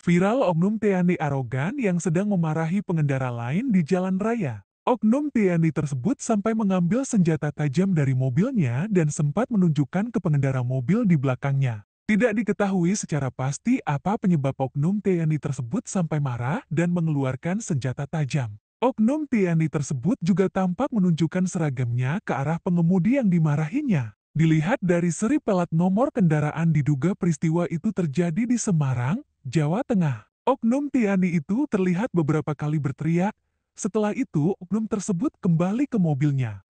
Viral oknum TNI arogan yang sedang memarahi pengendara lain di jalan raya. Oknum TNI tersebut sampai mengambil senjata tajam dari mobilnya dan sempat menunjukkan ke pengendara mobil di belakangnya. Tidak diketahui secara pasti apa penyebab oknum TNI tersebut sampai marah dan mengeluarkan senjata tajam. Oknum TNI tersebut juga tampak menunjukkan seragamnya ke arah pengemudi yang dimarahinya. Dilihat dari seri pelat nomor kendaraan diduga peristiwa itu terjadi di Semarang, Jawa Tengah. Oknum TNI itu terlihat beberapa kali berteriak, setelah itu oknum tersebut kembali ke mobilnya.